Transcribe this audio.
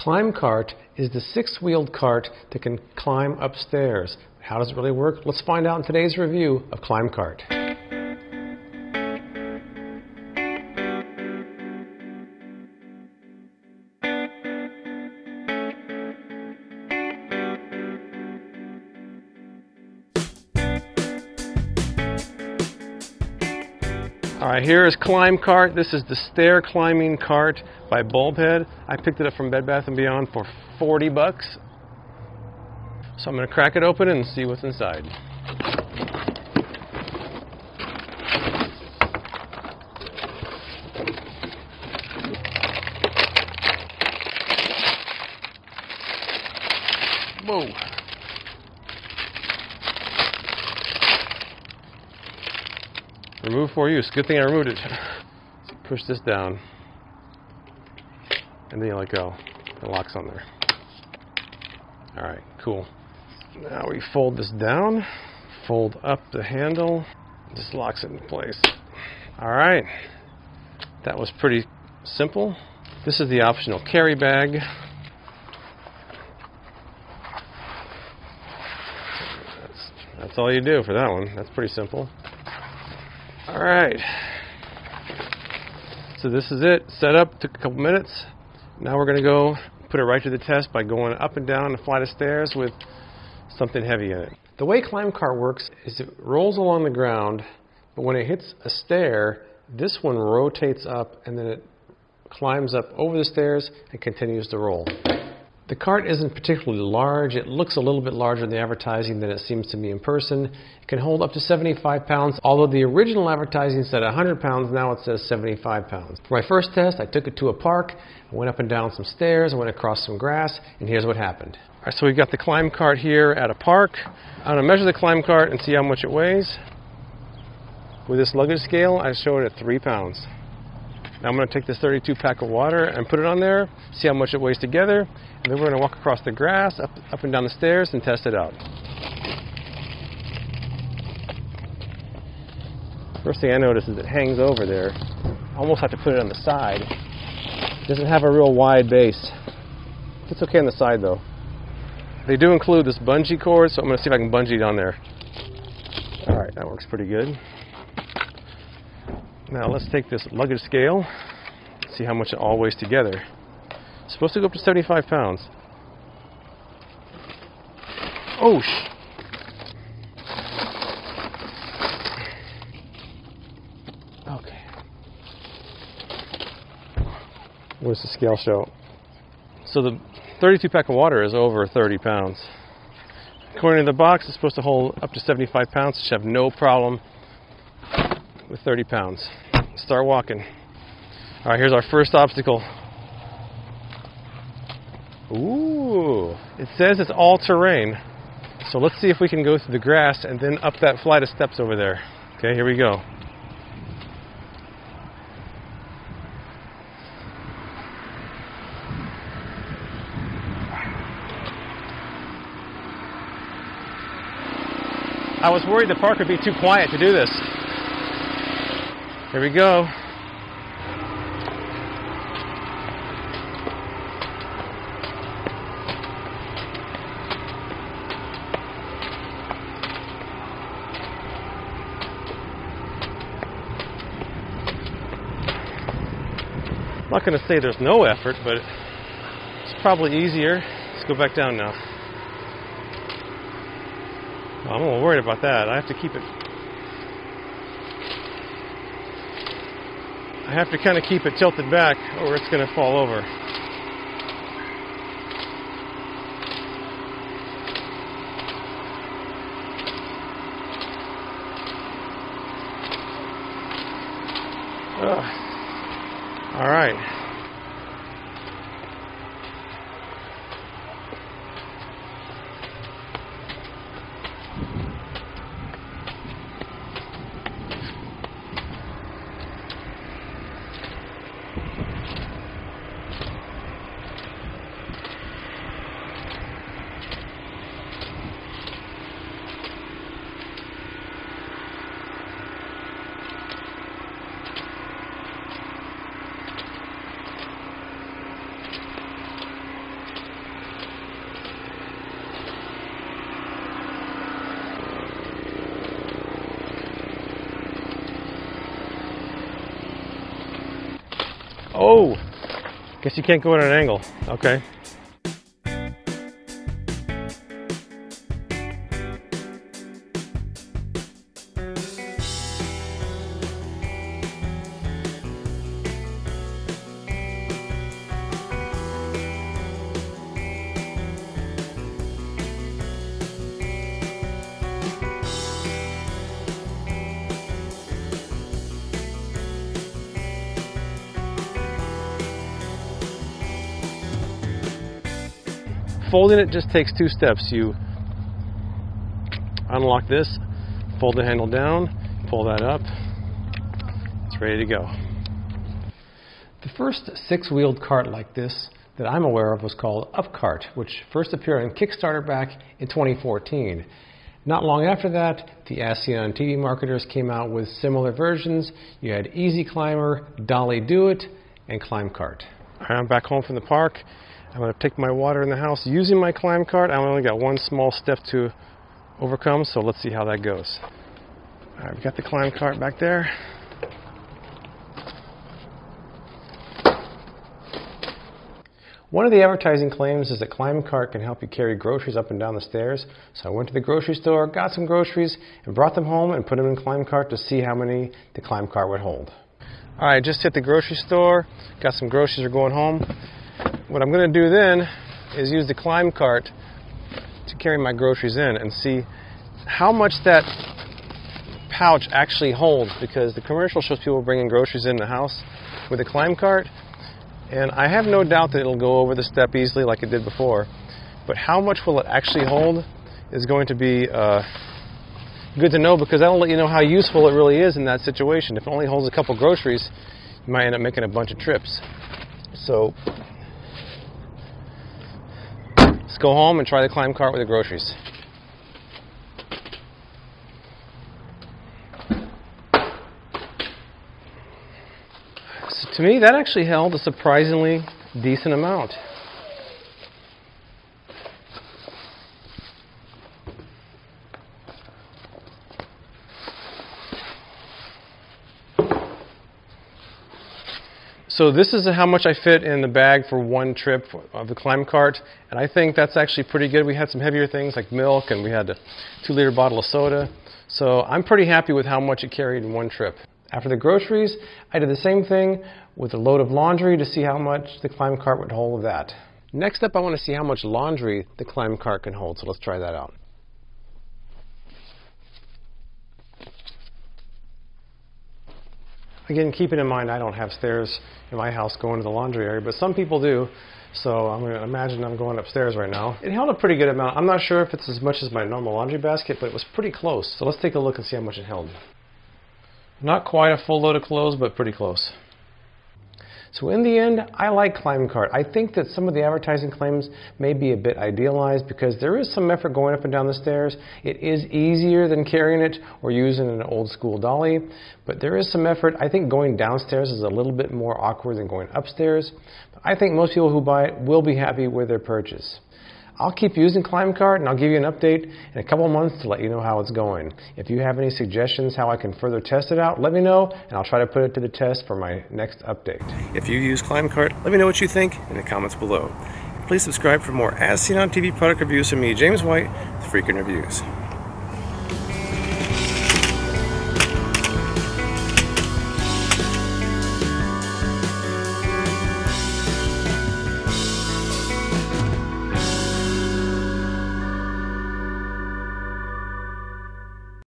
Climb Cart is the six-wheeled cart that can climb upstairs. How does it really work? Let's find out in today's review of Climb Cart. Alright, here is Climb Cart. This is the stair climbing cart by Bulbhead. I picked it up from Bed Bath & Beyond for 40 bucks. So I'm going to crack it open and see what's inside. Whoa! Remove for use. Good thing I removed it. Push this down. And then you let go. It locks on there. Alright, cool. Now we fold this down. Fold up the handle. Just locks it into place. Alright. That was pretty simple. This is the optional carry bag. That's all you do for that one. That's pretty simple. Alright, so this is it. Set up, took a couple minutes. Now we're going to go put it right to the test by going up and down a flight of stairs with something heavy in it. The way Climb Cart works is it rolls along the ground, but when it hits a stair, this one rotates up and then it climbs up over the stairs and continues to roll. The cart isn't particularly large. It looks a little bit larger in the advertising than it seems to be in person. It can hold up to 75 pounds, although the original advertising said 100 pounds, now it says 75 pounds. For my first test, I took it to a park, I went up and down some stairs, I went across some grass, and here's what happened. All right, so we've got the Climb Cart here at a park. I'm gonna measure the Climb Cart and see how much it weighs. With this luggage scale, I show it at 3 pounds. Now I'm going to take this 32 pack of water and put it on there, see how much it weighs together, and then we're going to walk across the grass, up and down the stairs, and test it out. First thing I notice is it hangs over there. I almost have to put it on the side. It doesn't have a real wide base. It's okay on the side though. They do include this bungee cord, so I'm going to see if I can bungee down there. Alright, that works pretty good. Now let's take this luggage scale, see how much it all weighs together. It's supposed to go up to 75 pounds. Oh, okay. What does the scale show? So the 32 pack of water is over 30 pounds. According to the box, it's supposed to hold up to 75 pounds. It should have no problem with 30 pounds. Start walking. All right, here's our first obstacle. Ooh, it says it's all terrain. So let's see if we can go through the grass and then up that flight of steps over there. Okay, here we go. I was worried the park would be too quiet to do this. Here we go. I'm not going to say there's no effort, but it's probably easier. Let's go back down now. Well, I'm a little worried about that. I have to keep it. I have to kind of keep it tilted back or it's going to fall over. Ugh. All right. Oh, guess you can't go at an angle. Okay. Folding it just takes two steps. You unlock this, fold the handle down, pull that up. It's ready to go. The first six-wheeled cart like this that I'm aware of was called Upcart, which first appeared on Kickstarter back in 2014. Not long after that, the ASEAN TV marketers came out with similar versions. You had Easy Climber, Dolly Do It, and Climb Cart. All right, I'm back home from the park. I'm going to take my water in the house using my Climb Cart. I only got one small step to overcome, so let's see how that goes. All right, we've got the Climb Cart back there. One of the advertising claims is that Climb Cart can help you carry groceries up and down the stairs. So I went to the grocery store, got some groceries, and brought them home and put them in Climb Cart to see how many the Climb Cart would hold. All right, just hit the grocery store, got some groceries, are going home. What I'm going to do then is use the Climb Cart to carry my groceries in and see how much that pouch actually holds, because the commercial shows people bringing groceries in the house with a Climb Cart, and I have no doubt that it'll go over the step easily like it did before, but how much will it actually hold is going to be good to know, because that'll let you know how useful it really is in that situation. If it only holds a couple groceries, you might end up making a bunch of trips. So let's go home and try the Climb Cart with the groceries. So to me, that actually held a surprisingly decent amount. So this is how much I fit in the bag for one trip of the Climb Cart, and I think that's actually pretty good. We had some heavier things like milk, and we had a 2-liter bottle of soda. So I'm pretty happy with how much it carried in one trip. After the groceries, I did the same thing with a load of laundry to see how much the Climb Cart would hold of that. Next up, I want to see how much laundry the Climb Cart can hold, so let's try that out. Again, keeping in mind I don't have stairs in my house going to the laundry area, but some people do, so I'm going to imagine I'm going upstairs right now. It held a pretty good amount. I'm not sure if it's as much as my normal laundry basket, but it was pretty close. So let's take a look and see how much it held. Not quite a full load of clothes, but pretty close. So in the end, I like Climb Cart. I think that some of the advertising claims may be a bit idealized, because there is some effort going up and down the stairs. It is easier than carrying it or using an old school dolly, but there is some effort. I think going downstairs is a little bit more awkward than going upstairs. I think most people who buy it will be happy with their purchase. I'll keep using Climb Cart, and I'll give you an update in a couple of months to let you know how it's going. If you have any suggestions how I can further test it out, let me know, and I'll try to put it to the test for my next update. If you use Climb Cart, let me know what you think in the comments below. Please subscribe for more As Seen on TV product reviews from me, James White, with Freakin' Reviews.